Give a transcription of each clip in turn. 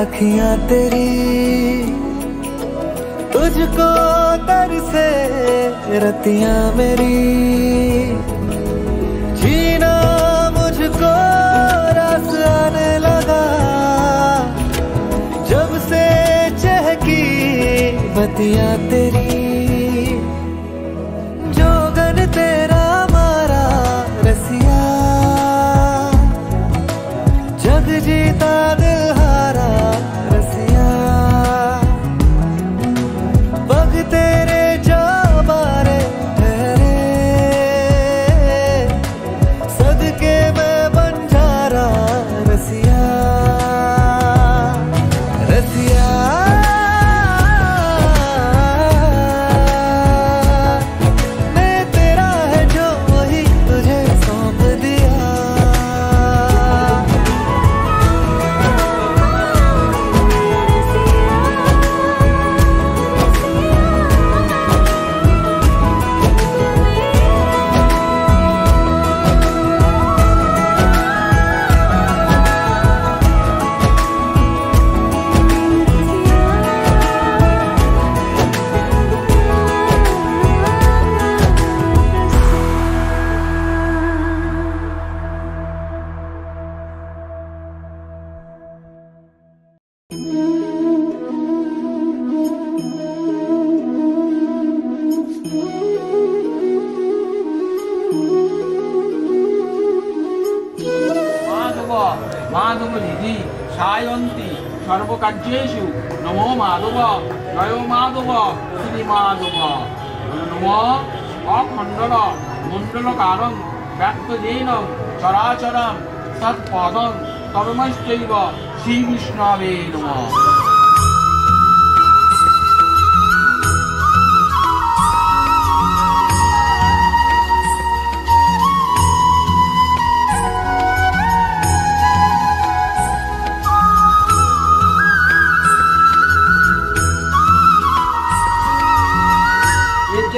अखियां तेरी तुझको दर से रतियां मेरी, जीना मुझको रस आने लगा जब से चहकी बतियां तेरी। जोगन तेरा मारा रसिया, जग जीता सर्वकार्येषु नमो माधव जय माधव श्री माधव नम अखंडन मुंडलकारं व्यक्तजेनं चराचरं सत्पदं सर्वमस्तैव श्रीविष्णवे नमः।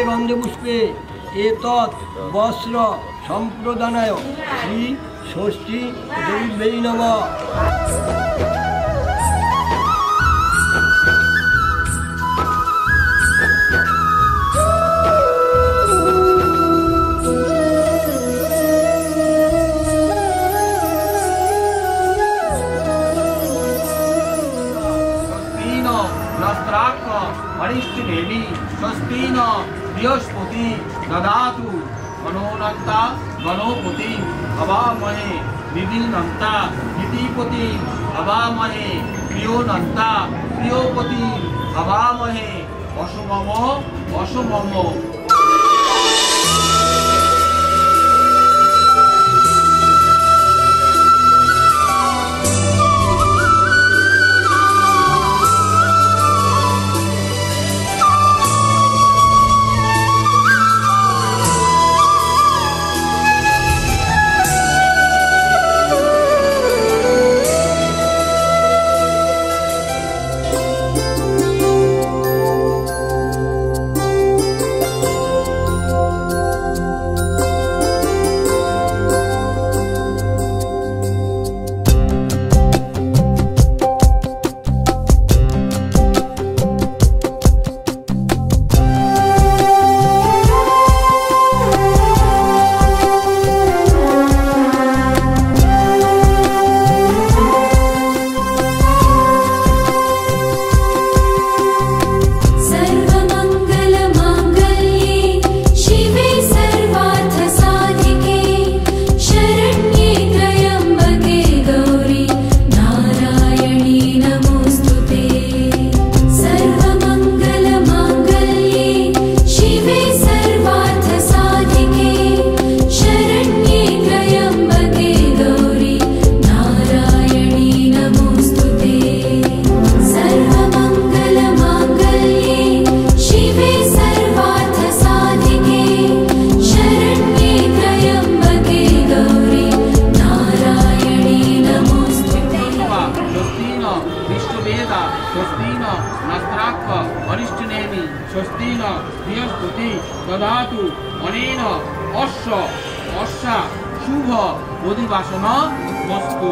बंधुपुष्पे एतत् वस्त्र सम्प्रदानाय श्री षष्ठी देव्यै नमः। बृहस्पति ददातु मनोनता गणोपति अवामहे विभिन्नता विधिपति अवामहे प्रियोनता प्रियोपति अवामहे असुममो असुममो। वर्षा शुभ अधिवासन वस्तु।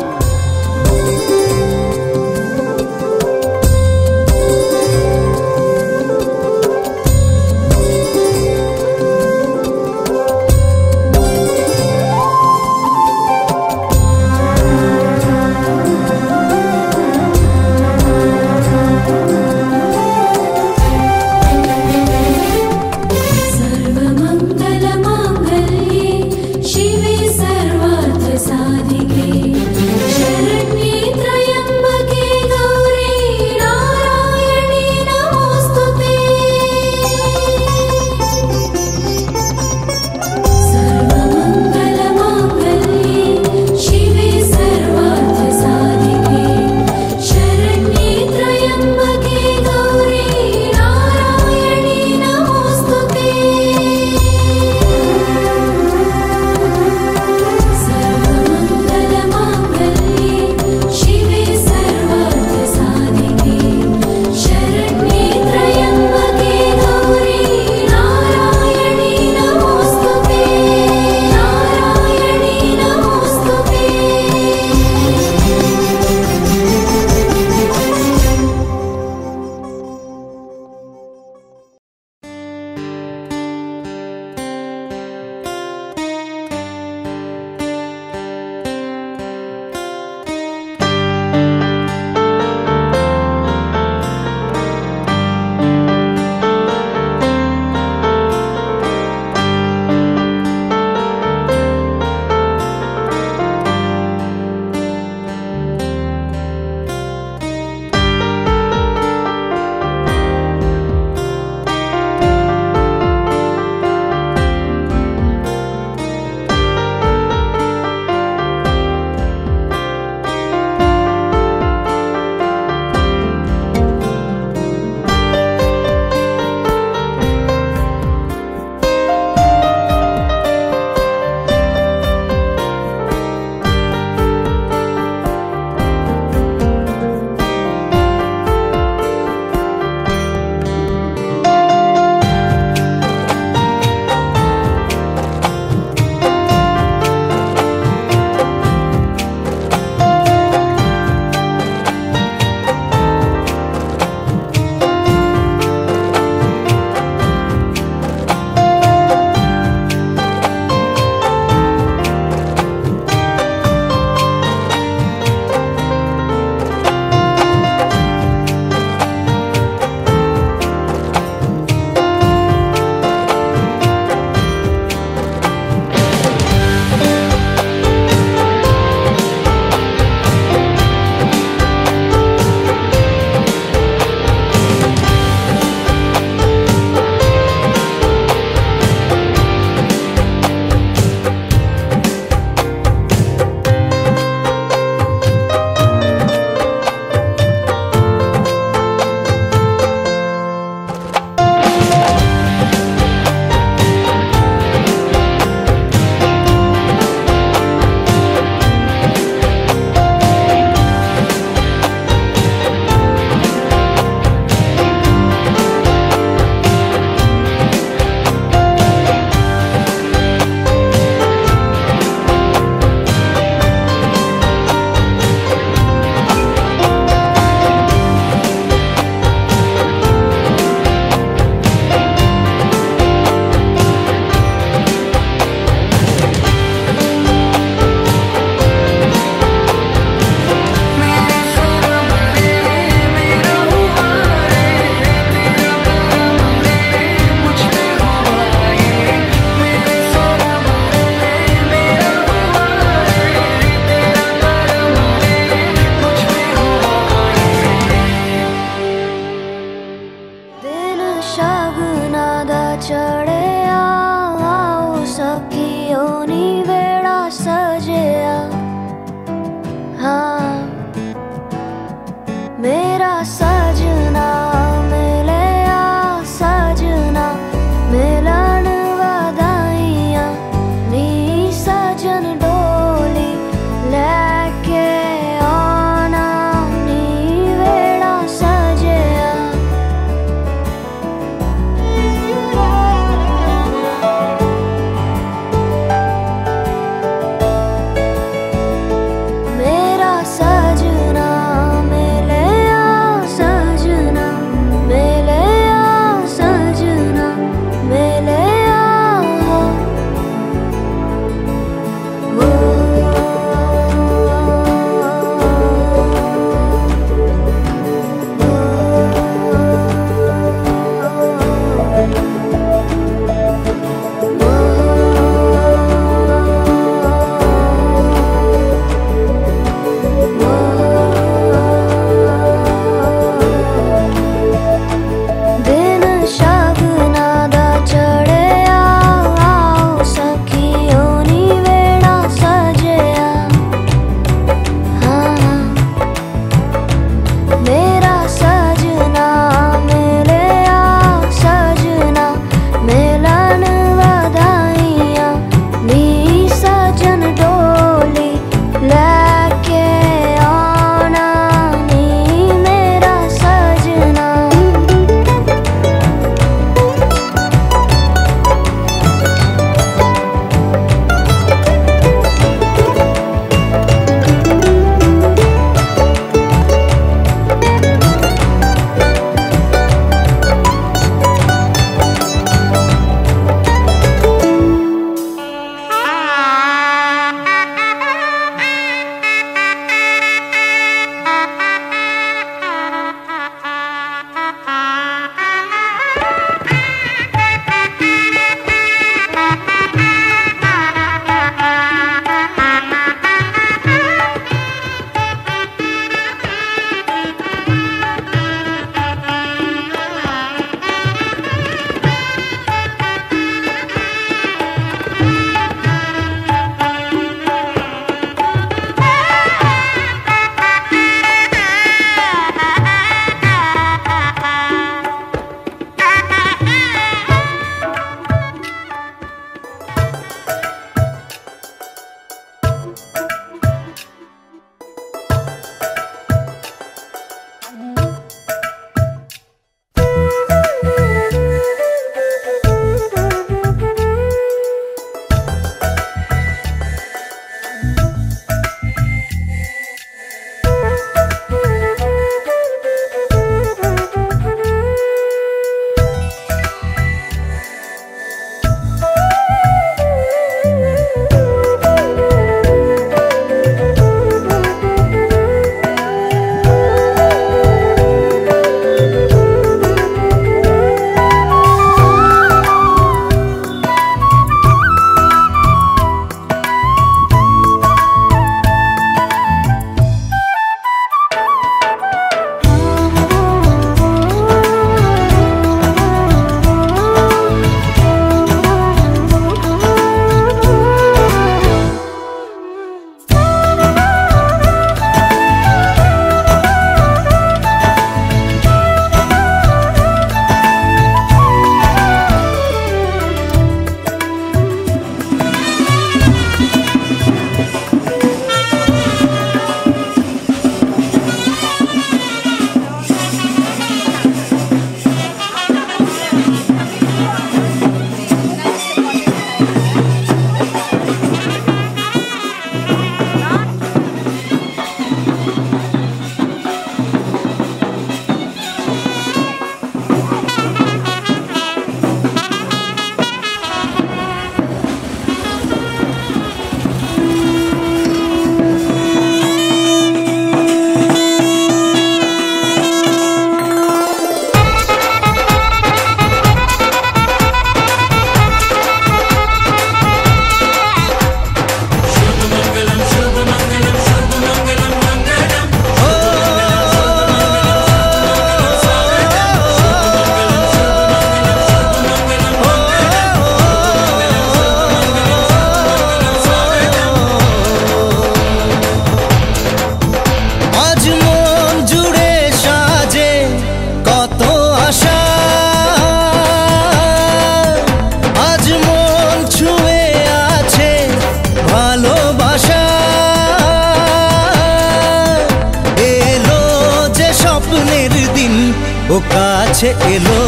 কাছে এলো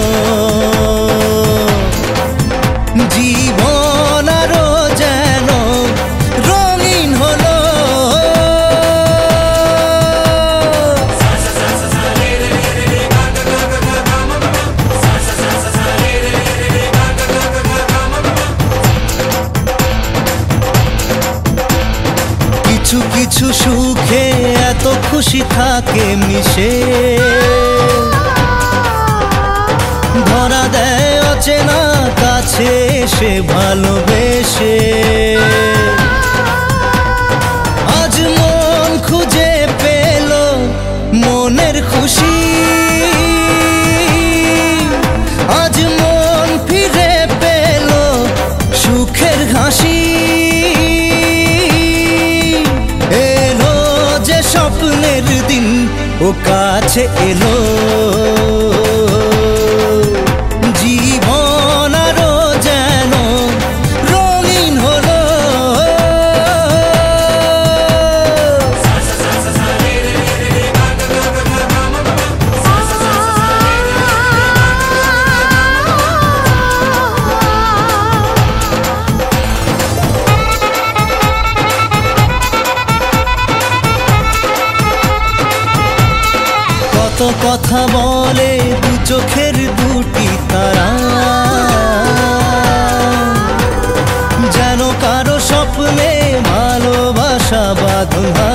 জীবন আরো যেন রঙিন হলো। কিছু কিছু সুখে এত খুশি থাকে মিশে, ধরা দেয় অচেনা কাছে এসে ভালোবেসে। আজ মন খুঁজে পেল মনের খুশি, আজ মন ফিরে পেল সুখের হাসি। এলো যে স্বপ্নের দিন ও কাছে এলো, কথা বলে দু চোখের দুটি তারা, যেন কারো স্বপ্নে ভালোবাসা বাঁধা।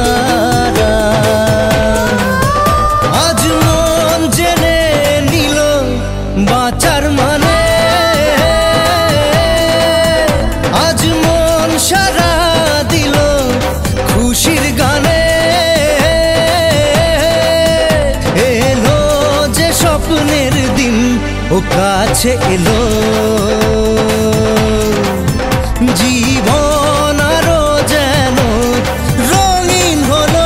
আজ মন জেনে নিল বাঁচার মানে, আজ মন সারা দিল খুশির গানে। স্বপ্নের দিন ও কাছে এলো, জীবন আরো যেন রঙিন হলো।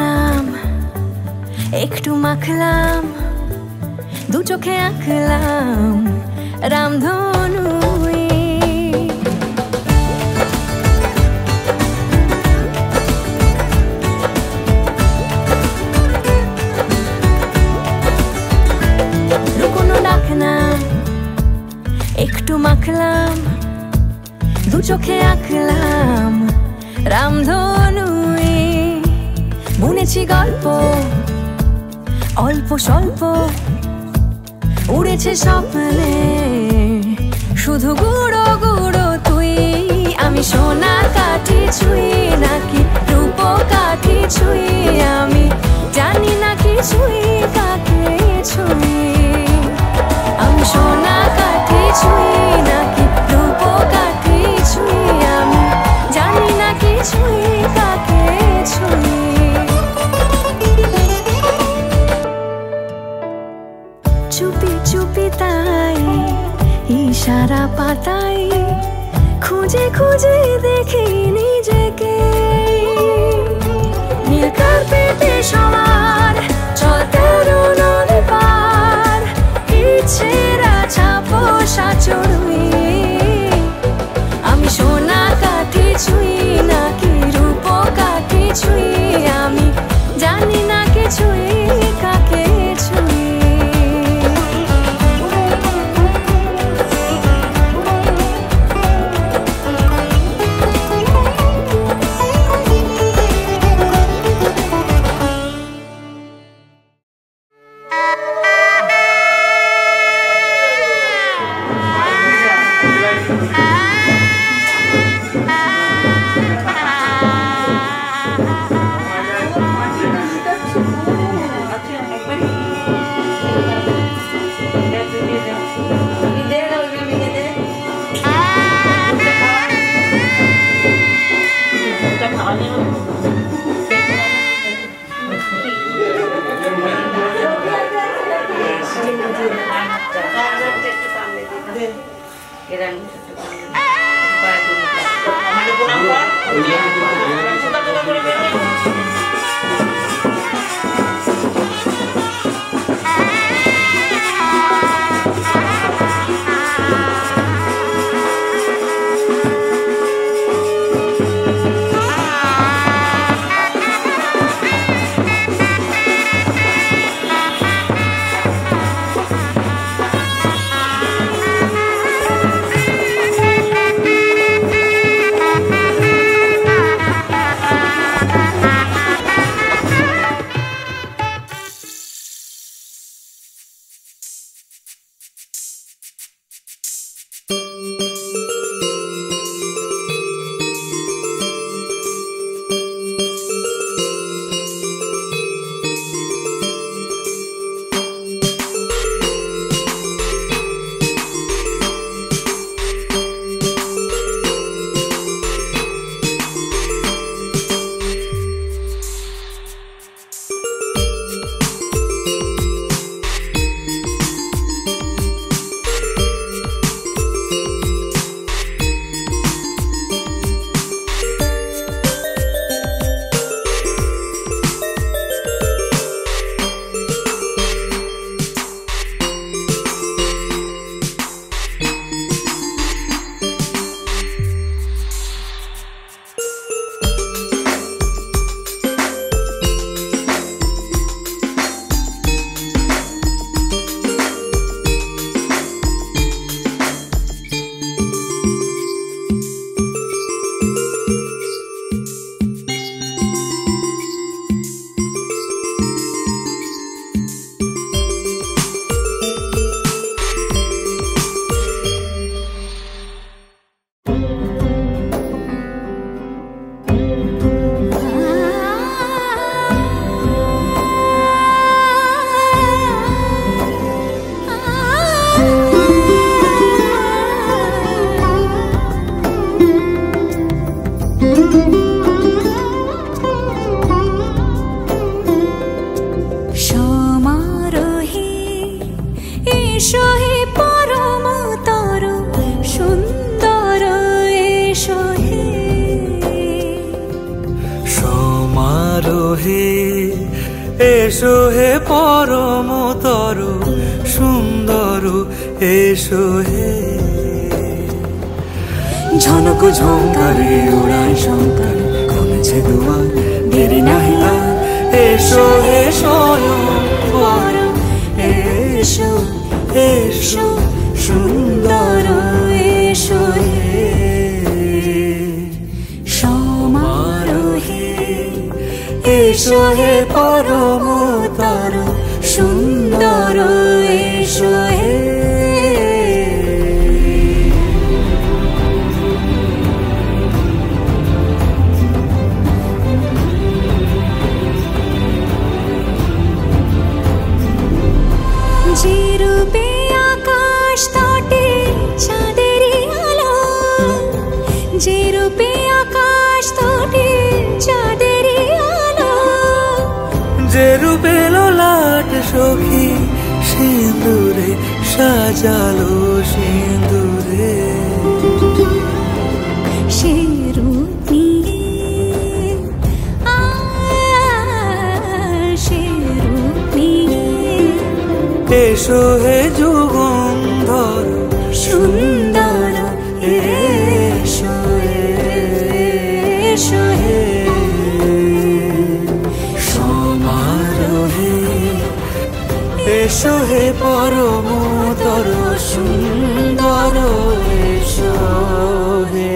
नाम एकटू माखलाम दू चोखे आखलाम रामधनु एकटू माखलाम दू चोखे आखलाम रामधनु बुनेछि गल्प अल्प स्वल्प उड़ेछे स्वप्ने शुधु गुड़ो गुड़ो तुई आमी सोना काठी छुई नाकि रूपो काठी छुई आमी जानी ना कि छुई काके छुई आमी सोना काठी छुई नाकि रूपो काठी छुई आमी जानी ना कि छुई काके छुई चुपी चुपी ताई इशारा पाताई खुजे खुजे देखी निजेके नीलकारपेटे सवार चलतेर नदी पार इच्छेरा छापो साचुड़ुई आमी सोना काठी छुई नाकि रूपो काठी छुई आमी जानी ना कि छुई काके छुई एसो हे परम तरु सुंदरु एसो हे झनक झंकारे उड़ाय शंकर खुलेछे दुआर देरी नाहि आर एसो हे स्वयं परु एसो एसो सुंदरु एसो हे एसो हे परम तरु सुंदर एसो हे जीरूपे आकाश तटे चाँदेरी आलो जीरूपे आकाश तटे चाँद रूपे ललाट सखी सिंदूरे सजालो सिंदूरे एसो हे जुगंधर सुंदर एसो एसो हे एसो हे परम तरु सुंदर एसो हे।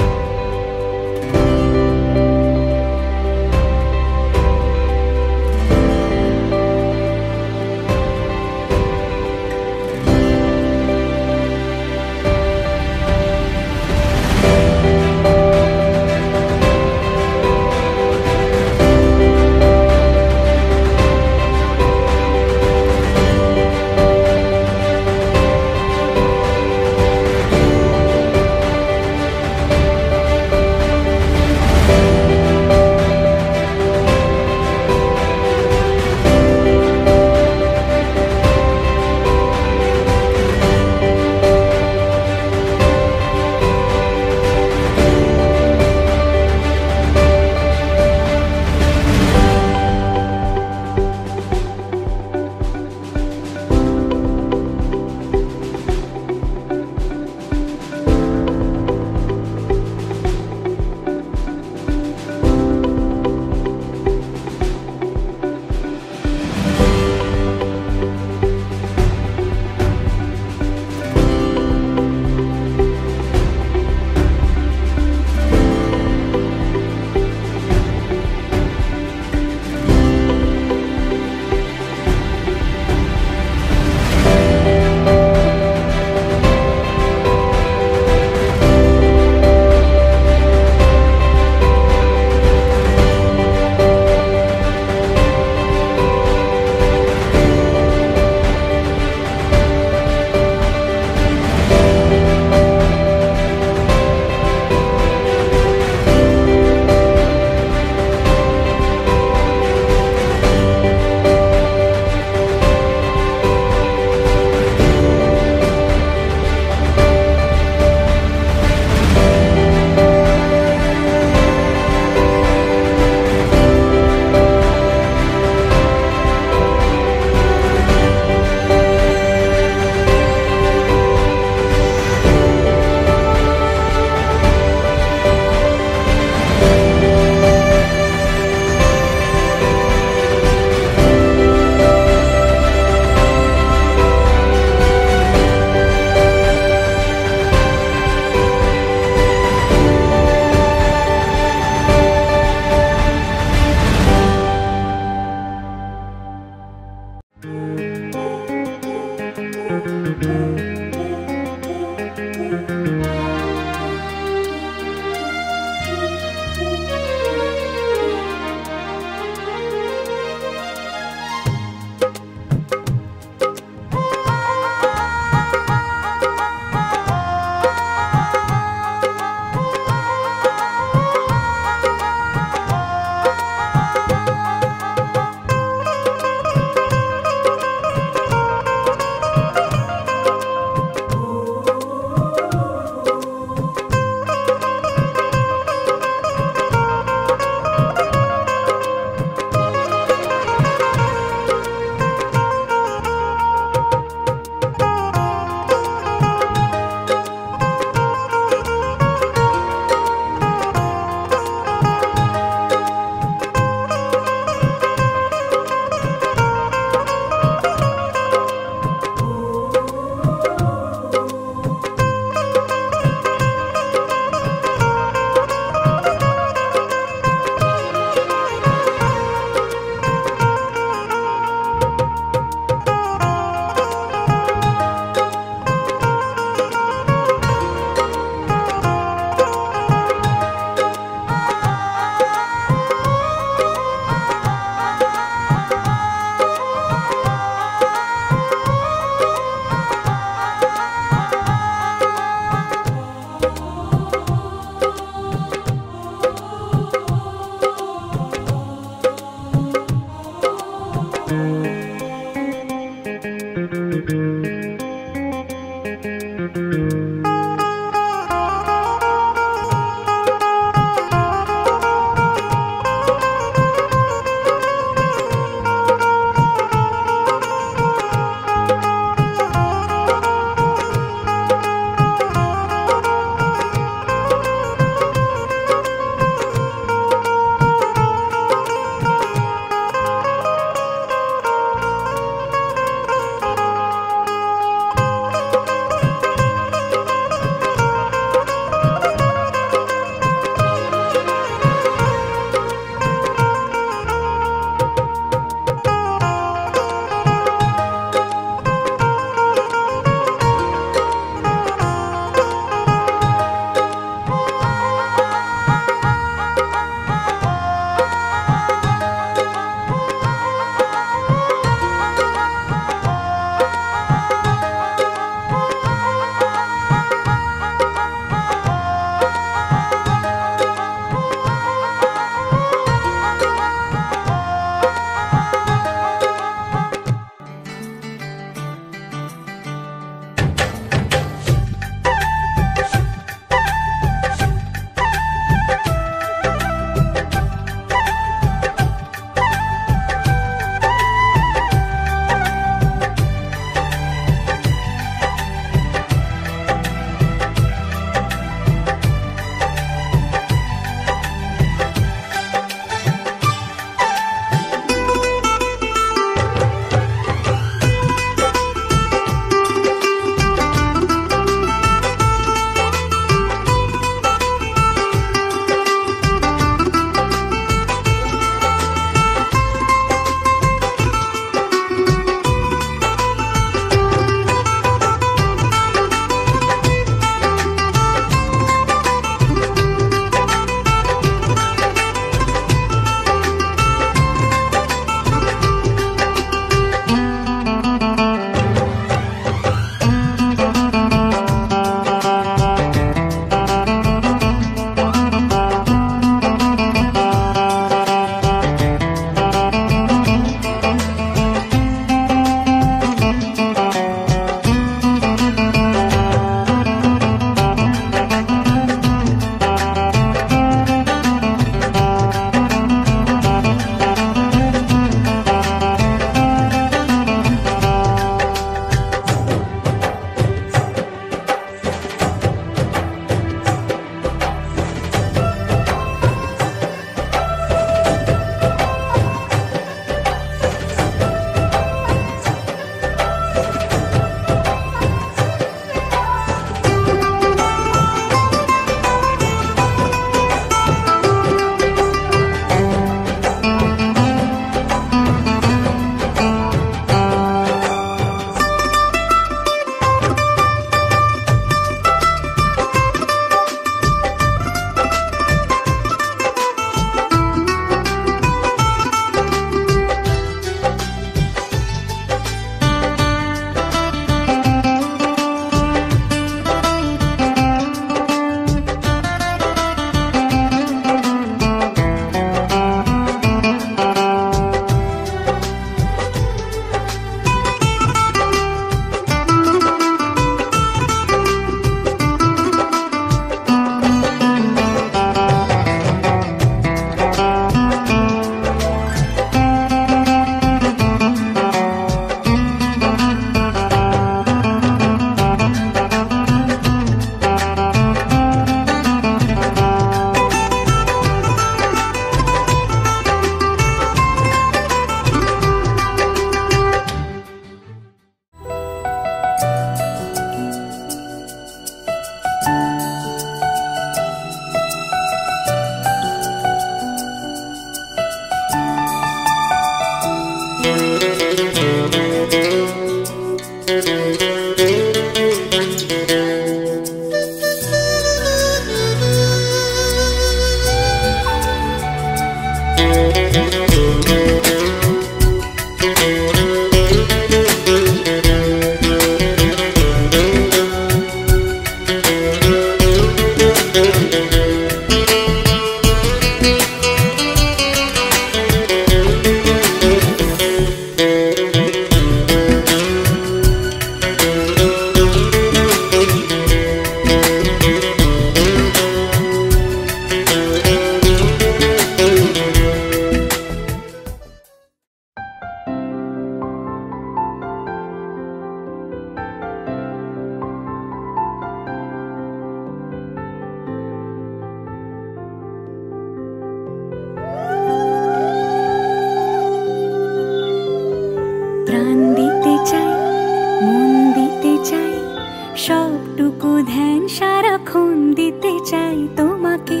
सबटुकु ध्यान साराक्षण दीते चाই তোমাকে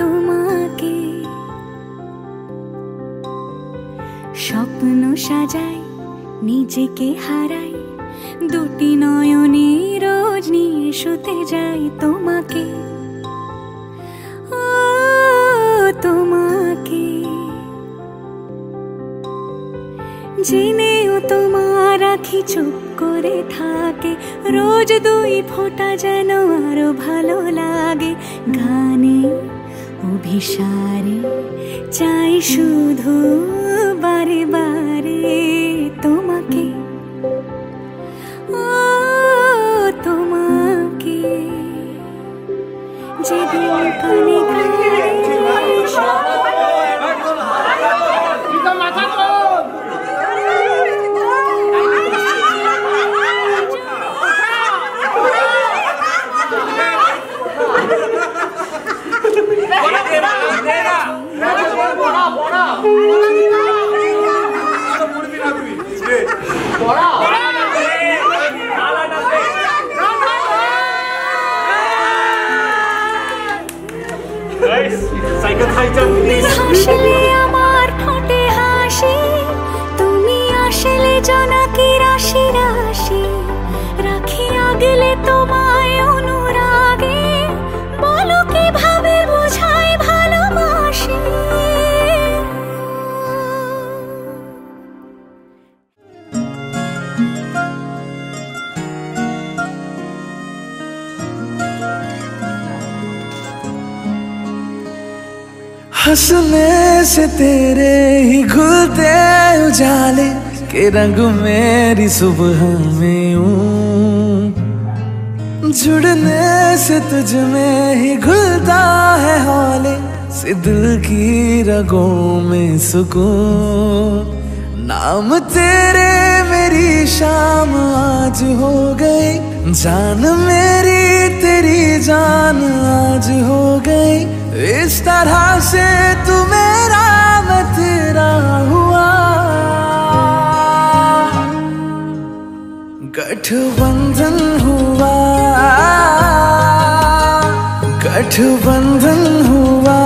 তোমাকে स्वप्न सजाई निजेके हाराई दुटी नयने रोज निये शुते जाई তোমাকে তোমাকে जेनेओ तोमार आखि चुप करे थाके रोज दुई फोटा जेनो आरो भालो लागे गाने अभिसारे चाई शुधु बारे बारे तोमाके ओ तोमाके जेदिन काने गाने हंसने से तेरे ही खुलते उजाले के रंग मेरी सुबह में हूँ, जुड़ने से तुझ में ही घुलता है हौले से दिल की रगों में सुकून। नाम तेरे मेरी शाम आज हो गई, जान मेरी तेरी जान आज हो गई। इस तरह से तू मेरा मैं तेरा हुआ, गठबंधन हुआ, गठबंधन हुआ,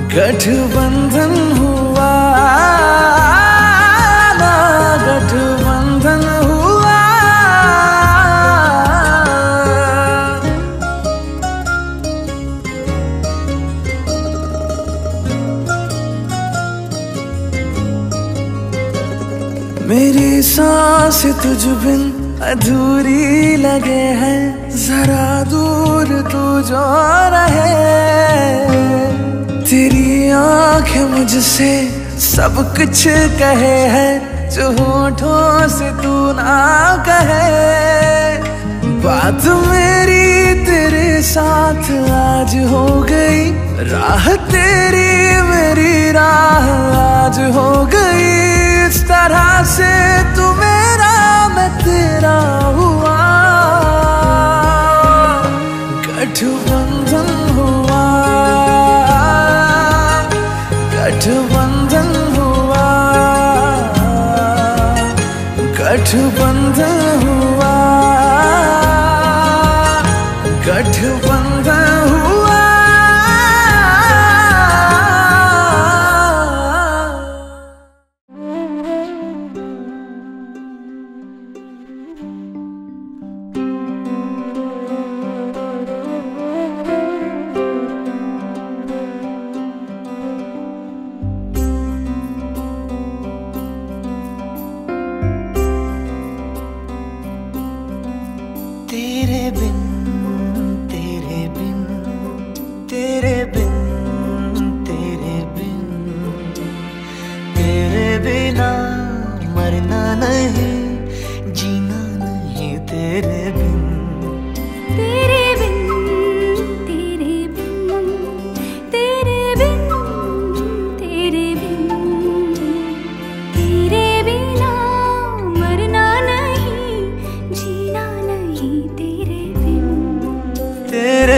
गठबंधन हुआ, गठबंधन हुआ। मेरी सांस तुझ बिन अधूरी लगे है, जरा दूर तू जो रहे, तेरी आंखें मुझसे सब कुछ कहे है जो होठों से तू ना कहे। बात मेरी तेरे साथ आज हो गई, राह तेरी मेरी राह आज हो गई। इस तरह से तू मेरा मैं तेरा हुआ, गठबंधन हुआ, गठबंधन हुआ, गठबंधन हुआ, गठबंधन हुआ।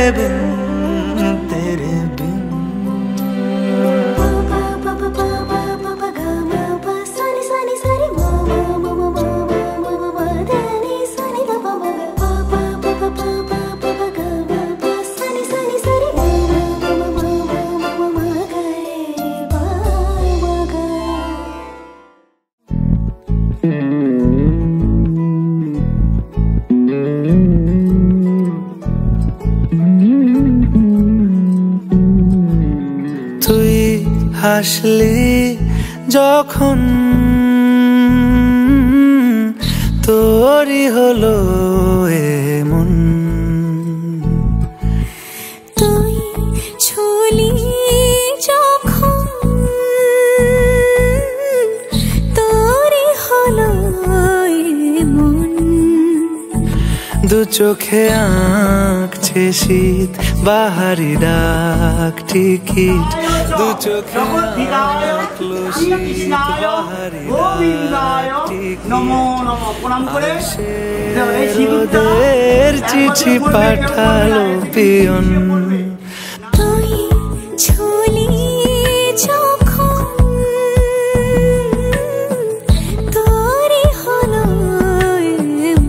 Ba ba ba ba ba ba ga ma pa sa ni sa ni sa ni. হাসলি যখন তোরই হলো এমন তুই চলি যখন তোরই হলো এমন দু চোখে আঁকছে শীত বাহারি ডাক টিকিট दो चोखे आंखलो शीत बाहरी डाक टिकिट आशेरोदेर चिठी पाठालो पियन तुई चली যখন তোরই হলো এমন।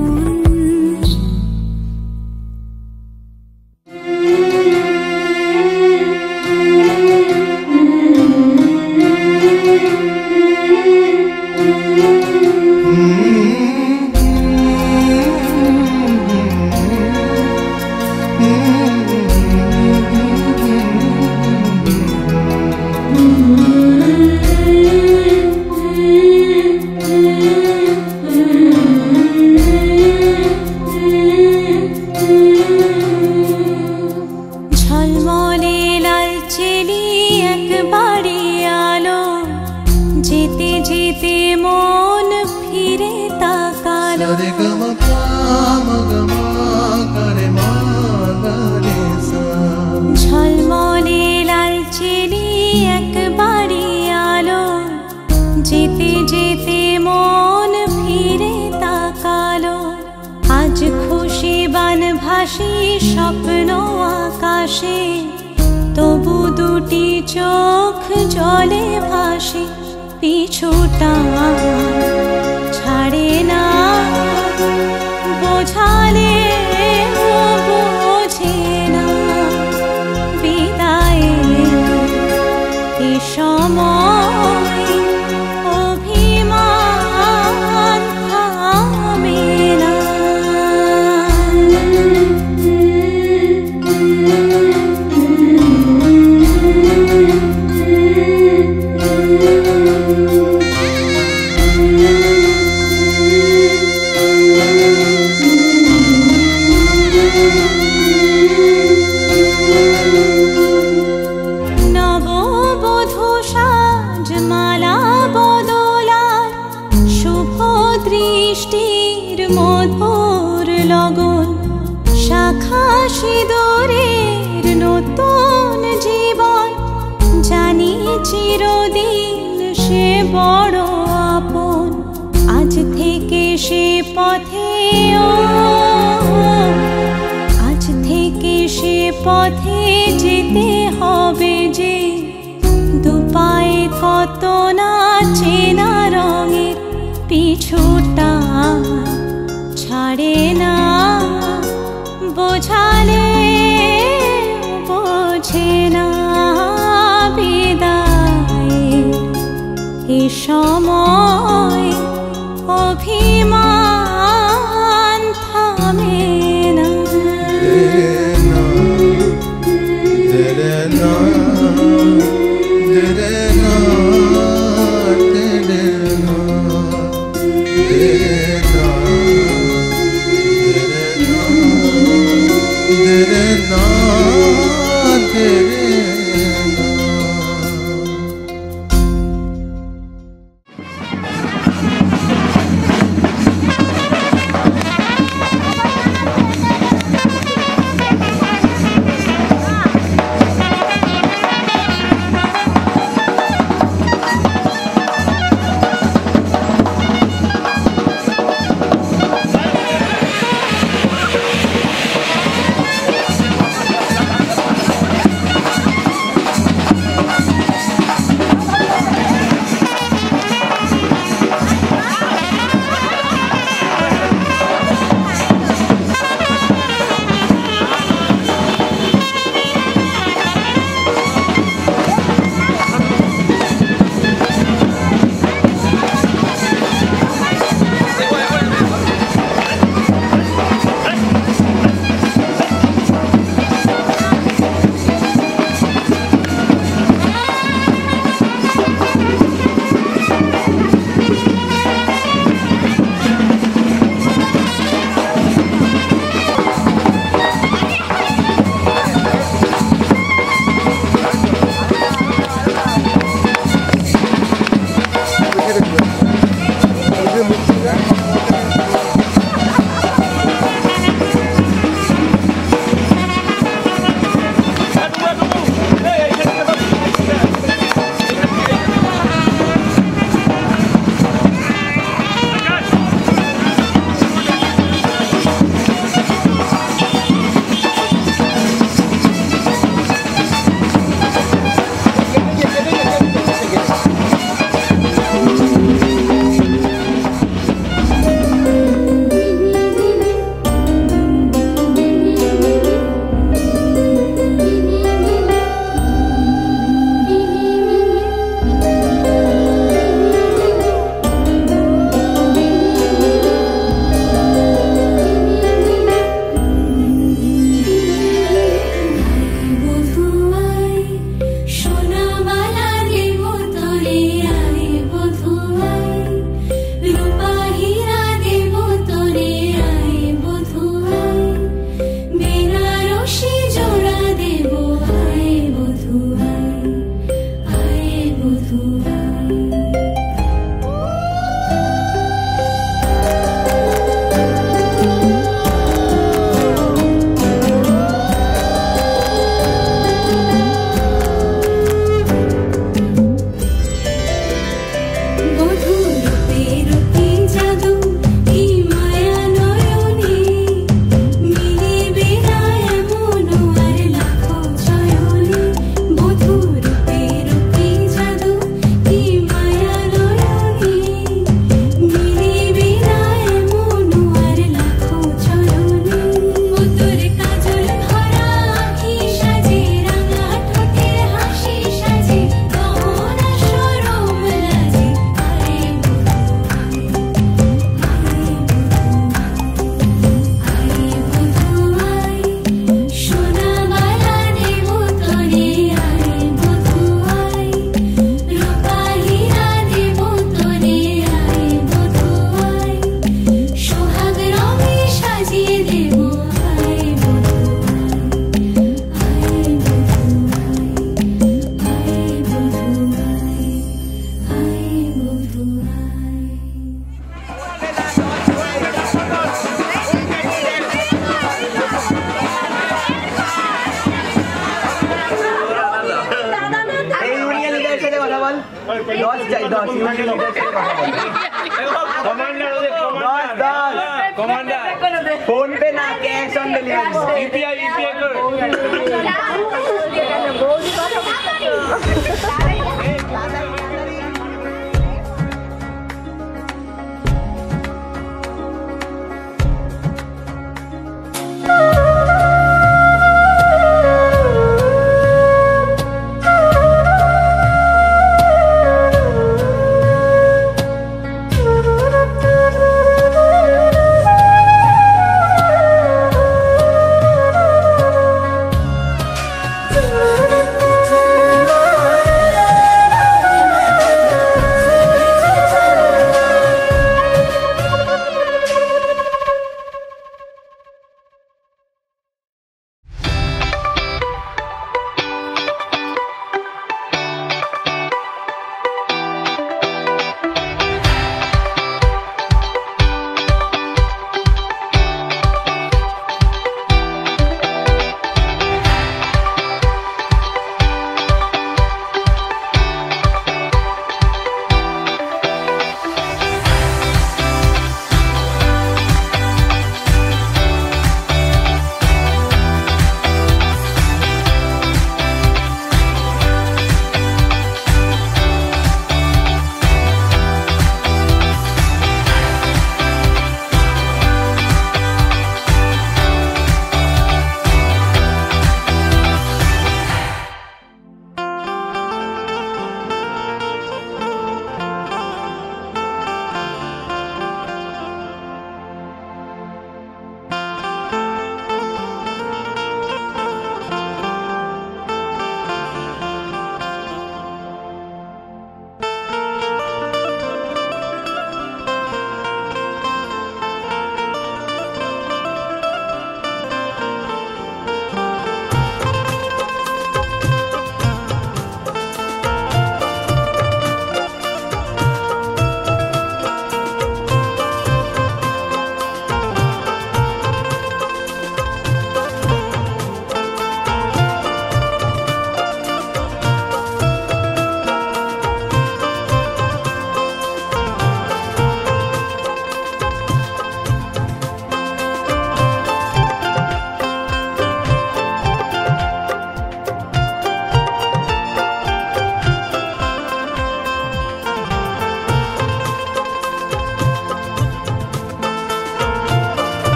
10 फोन पे ना कैश ऑन डिलीवरी यूपीआई कर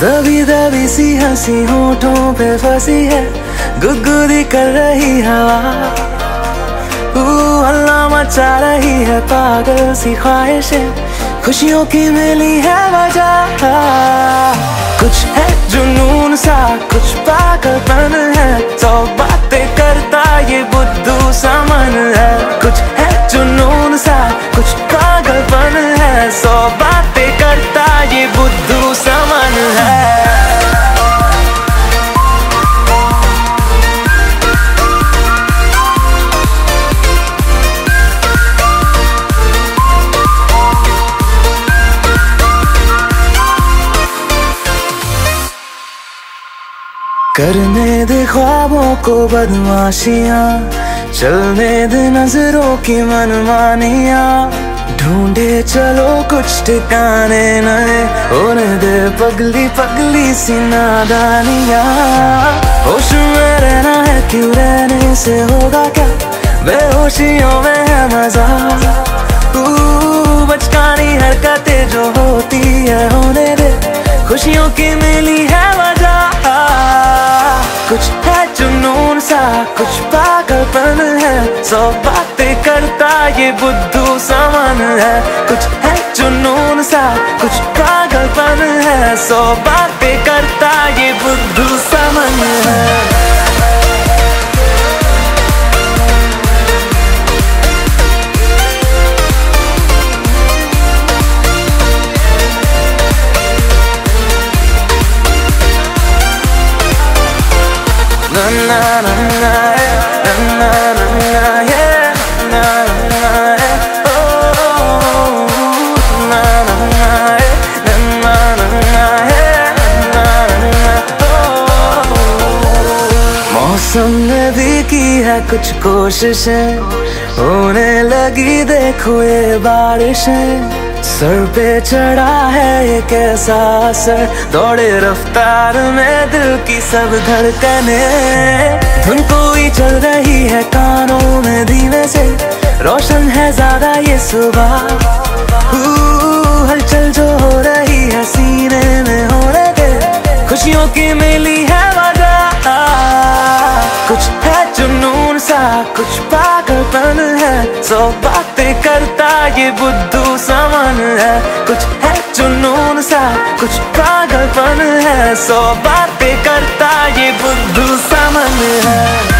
दबी दबी सी हंसी होठों पे फंसी है, गुदगुदी कर रही हवा। हल्ला मचा रही है पागल सी ख्वाहिशें, खुशियों की मिली है वजह। कुछ है जुनून सा, कुछ पागलपन है, सौ बातें करता ये बुद्धू सा मन है। कुछ है जुनून सा, कुछ पागलपन है, सौ बातें करता ये बुद्धू सा मन है। करने दे ख्वाबों को बदमाशियाँ, चलने दे नजरों की मनमानियाँ। ढूंढे चलो कुछ ठिकाने नए, होने दे पगली पगली सी नादानियाँ। होश में रहना है, क्यों रहने से होगा क्या, बेहोशियों में है मजा। बचकानी हरकतें जो होती है, होने दे खुशियों की मिली है वजह। कुछ है जुनून सा, कुछ पागलपन है, सौ बातें करता ये बुद्धू सामान है। कुछ है जुनून सा, कुछ पागलपन है, सौ बातें करता ये बुद्धू सामान है। मौसम ने भी की है कुछ कोशिशें, होने लगी देखो ये बारिशें। सर पे चढ़ा है ये कैसा असर, दौड़े रफ्तार में दिल की सब धड़कने। धुन कोई चल रही है कानों में धीमे से, रोशन है ज्यादा ये सुबह। हलचल जो हो रही है सीने में, होने दे खुशियों की मिली है वजह। कुछ है जुनून सा, कुछ पागलपन है, सौ बातें करता ये बुद्धू सामान है। कुछ है जुनून सा, कुछ पागलपन है, सौ बातें करता ये बुद्धू सामान है।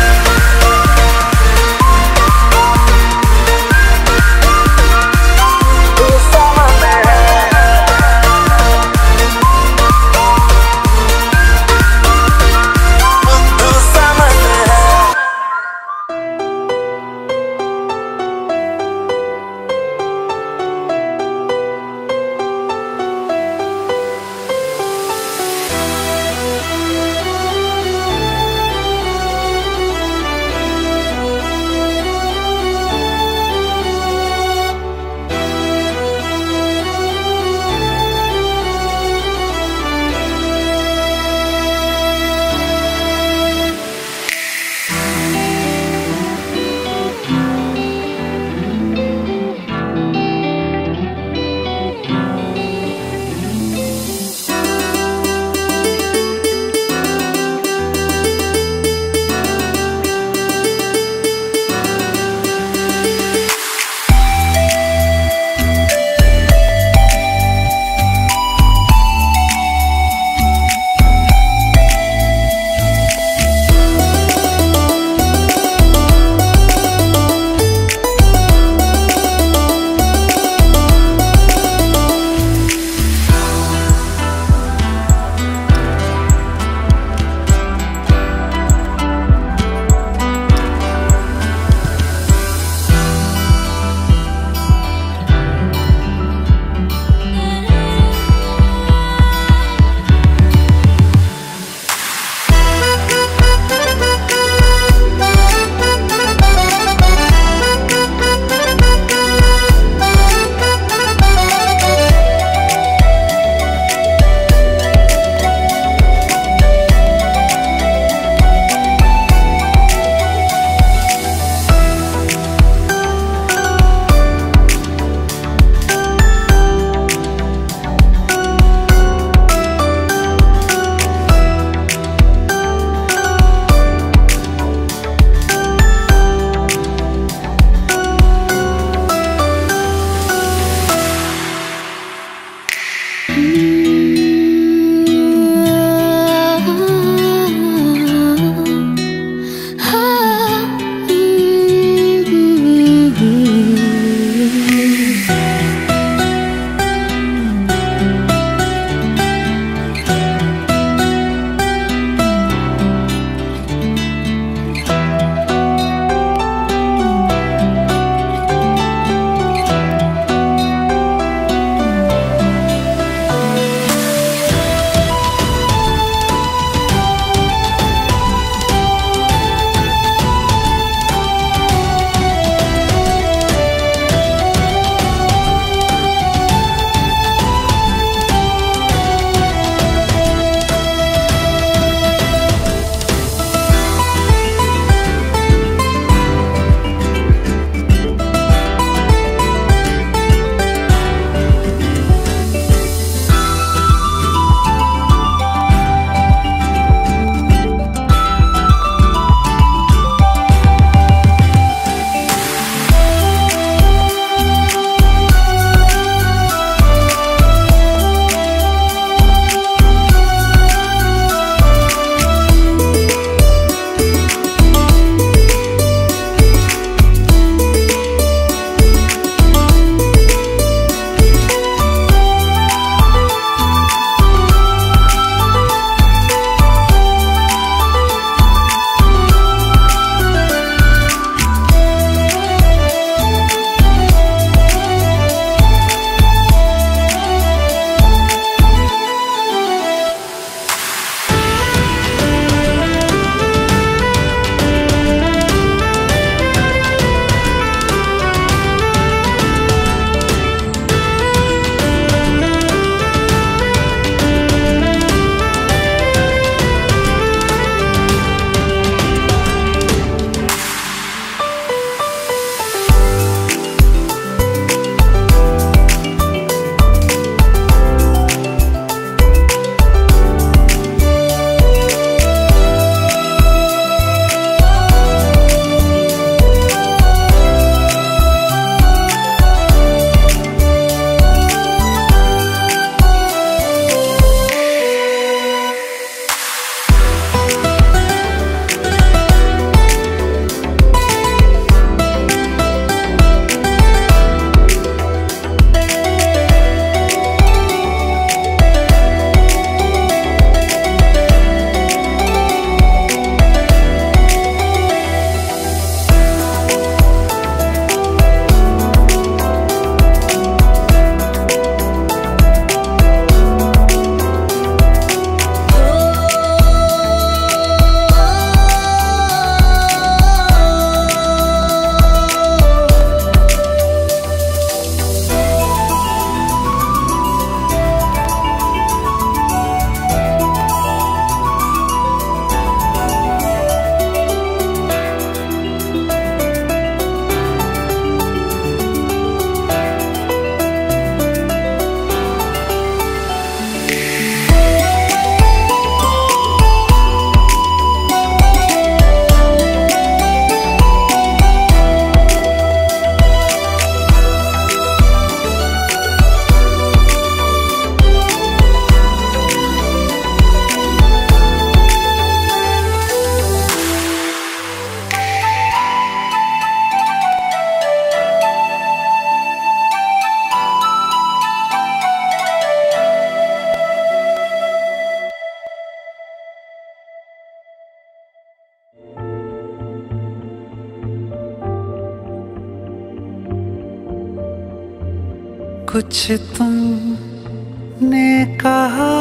कुछ तुमने कहा,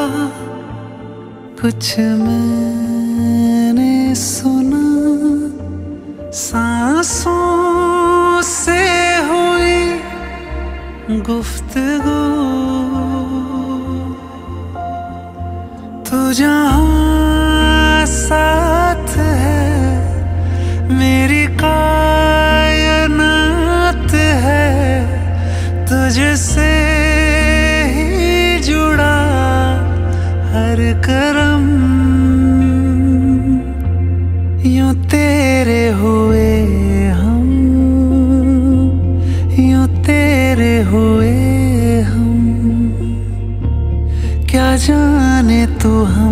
कुछ मैंने सुना, सांसों से हुई गुफ्तगू। तू जहाँ साथ है मेरी कायनात है, तुझसे ही जुड़ा हर करम। यूं तेरे हुए हम, यूं तेरे हुए हम, क्या जाने तू हम।